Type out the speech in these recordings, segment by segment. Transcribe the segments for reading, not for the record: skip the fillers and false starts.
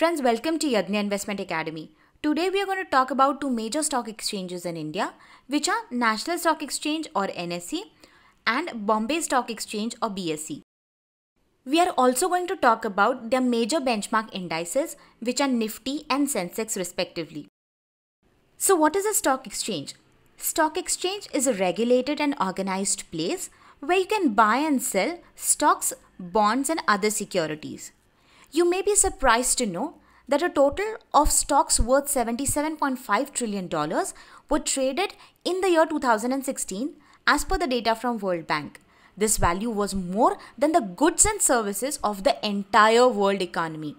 Friends, welcome to Yadnya Investment Academy. Today we are going to talk about two major stock exchanges in India, which are National Stock Exchange or NSE and Bombay Stock Exchange or BSE. We are also going to talk about their major benchmark indices, which are Nifty and Sensex respectively. So what is a stock exchange? Stock exchange is a regulated and organized place where you can buy and sell stocks, bonds and other securities. You may be surprised to know that a total of stocks worth $77.5 trillion were traded in the year 2016 as per the data from World Bank. This value was more than the goods and services of the entire world economy.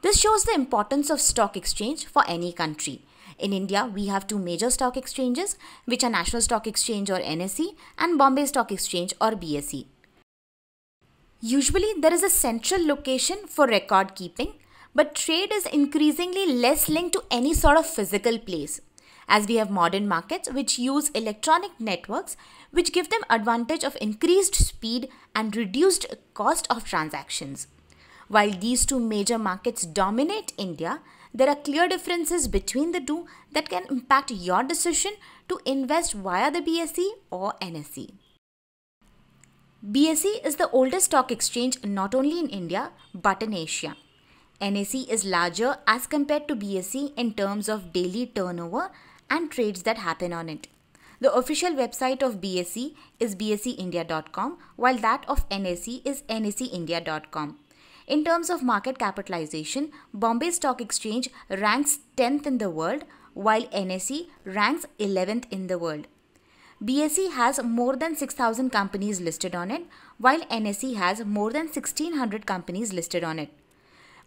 This shows the importance of stock exchange for any country. In India, we have two major stock exchanges, which are National Stock Exchange or NSE and Bombay Stock Exchange or BSE. Usually, there is a central location for record keeping, but trade is increasingly less linked to any sort of physical place, as we have modern markets which use electronic networks which give them advantage of increased speed and reduced cost of transactions. While these two major markets dominate India, there are clear differences between the two that can impact your decision to invest via the BSE or NSE. BSE is the oldest stock exchange not only in India but in Asia. NSE is larger as compared to BSE in terms of daily turnover and trades that happen on it. The official website of BSE is bseindia.com, while that of NSE is nseindia.com. In terms of market capitalization, Bombay Stock Exchange ranks 10th in the world, while NSE ranks 11th in the world. BSE has more than 6,000 companies listed on it, while NSE has more than 1,600 companies listed on it.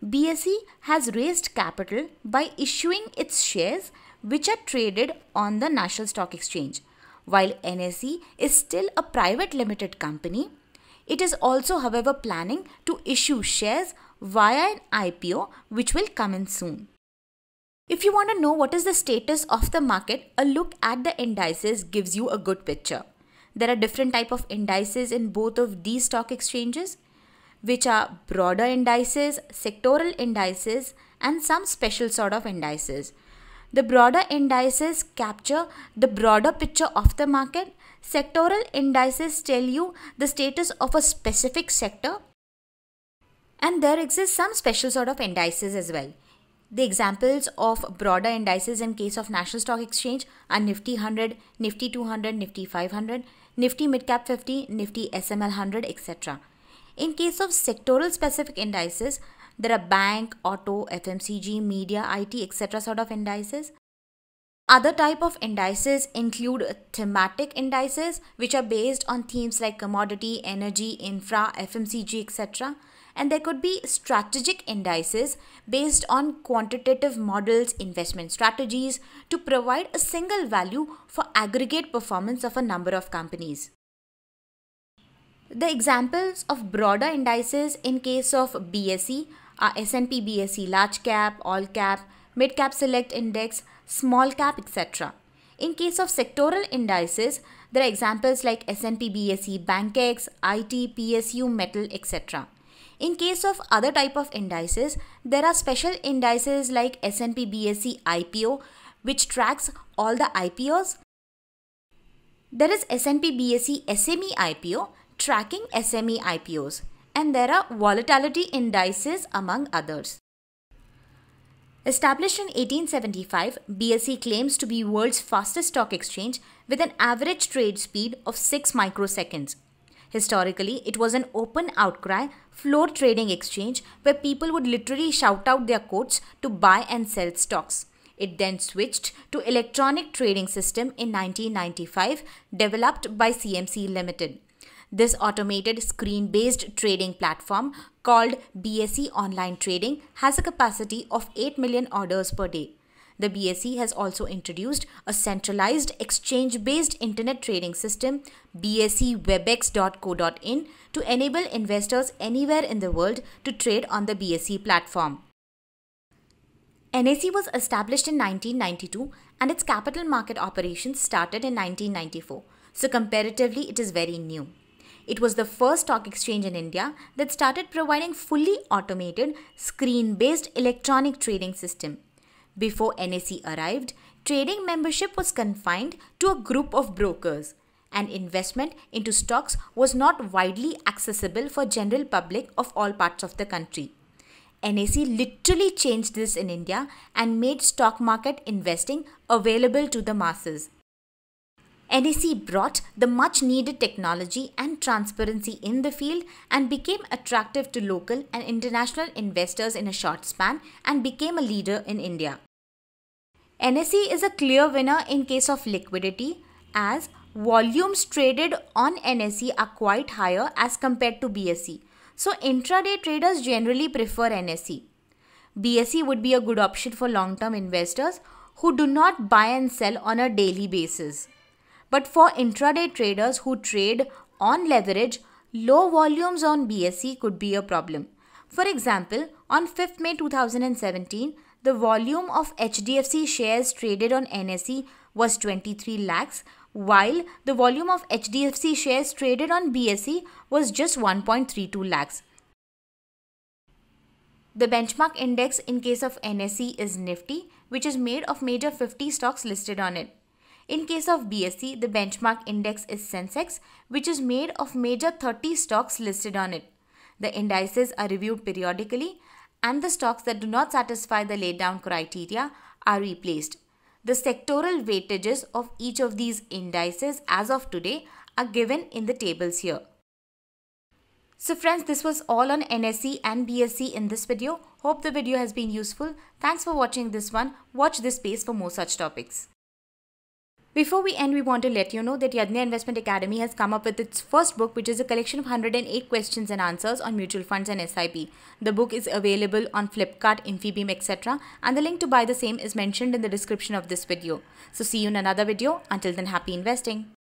BSE has raised capital by issuing its shares which are traded on the National Stock Exchange. While NSE is still a private limited company, it is also, however, planning to issue shares via an IPO which will come in soon. If you want to know what is the status of the market, a look at the indices gives you a good picture. There are different types of indices in both of these stock exchanges, which are broader indices, sectoral indices and some special sort of indices. The broader indices capture the broader picture of the market. Sectoral indices tell you the status of a specific sector, and there exists some special sort of indices as well. The examples of broader indices in case of National Stock Exchange are Nifty 100, Nifty 200, Nifty 500, Nifty Midcap 50, Nifty SML 100, etc. In case of sectoral specific indices, there are bank, auto, FMCG, media, IT, etc. sort of indices. Other type of indices include thematic indices, which are based on themes like commodity, energy, infra, FMCG, etc. And there could be strategic indices based on quantitative models, investment strategies to provide a single value for aggregate performance of a number of companies. The examples of broader indices in case of BSE are S&P BSE Large Cap, All Cap, Mid Cap Select Index, Small Cap, etc. In case of sectoral indices, there are examples like S&P BSE BankEx, IT, PSU, Metal, etc. In case of other type of indices, there are special indices like S&P BSE IPO, which tracks all the IPOs. There is S&P BSE SME IPO, tracking SME IPOs, and there are volatility indices among others. Established in 1875, BSE claims to be world's fastest stock exchange with an average trade speed of 6 microseconds. Historically, it was an open outcry, floor trading exchange where people would literally shout out their quotes to buy and sell stocks. It then switched to electronic trading system in 1995, developed by CMC Limited. This automated screen-based trading platform called BSE Online Trading has a capacity of 8 million orders per day. The BSE has also introduced a centralized exchange-based internet trading system, BSEwebex.co.in, to enable investors anywhere in the world to trade on the BSE platform. NSE was established in 1992 and its capital market operations started in 1994, so comparatively it is very new. It was the first stock exchange in India that started providing fully automated, screen-based electronic trading system. Before NSE arrived, trading membership was confined to a group of brokers, and investment into stocks was not widely accessible for general public of all parts of the country. NSE literally changed this in India and made stock market investing available to the masses. NSE brought the much needed technology and transparency in the field and became attractive to local and international investors in a short span and became a leader in India. NSE is a clear winner in case of liquidity, as volumes traded on NSE are quite higher as compared to BSE. So intraday traders generally prefer NSE. BSE would be a good option for long-term investors who do not buy and sell on a daily basis. But for intraday traders who trade on leverage, low volumes on BSE could be a problem. For example, on 5th May 2017, the volume of HDFC shares traded on NSE was 23 lakhs, while the volume of HDFC shares traded on BSE was just 1.32 lakhs. The benchmark index in case of NSE is Nifty, which is made of major 50 stocks listed on it. In case of BSE, the benchmark index is Sensex, which is made of major 30 stocks listed on it. The indices are reviewed periodically, and the stocks that do not satisfy the laid down criteria are replaced. The sectoral weightages of each of these indices as of today are given in the tables here. So friends, this was all on NSE and BSE in this video. Hope the video has been useful. Thanks for watching this one. Watch this space for more such topics. Before we end, we want to let you know that Yadnya Investment Academy has come up with its first book, which is a collection of 108 questions and answers on mutual funds and SIP. The book is available on Flipkart, Infibeam, etc. and the link to buy the same is mentioned in the description of this video. So see you in another video. Until then, happy investing.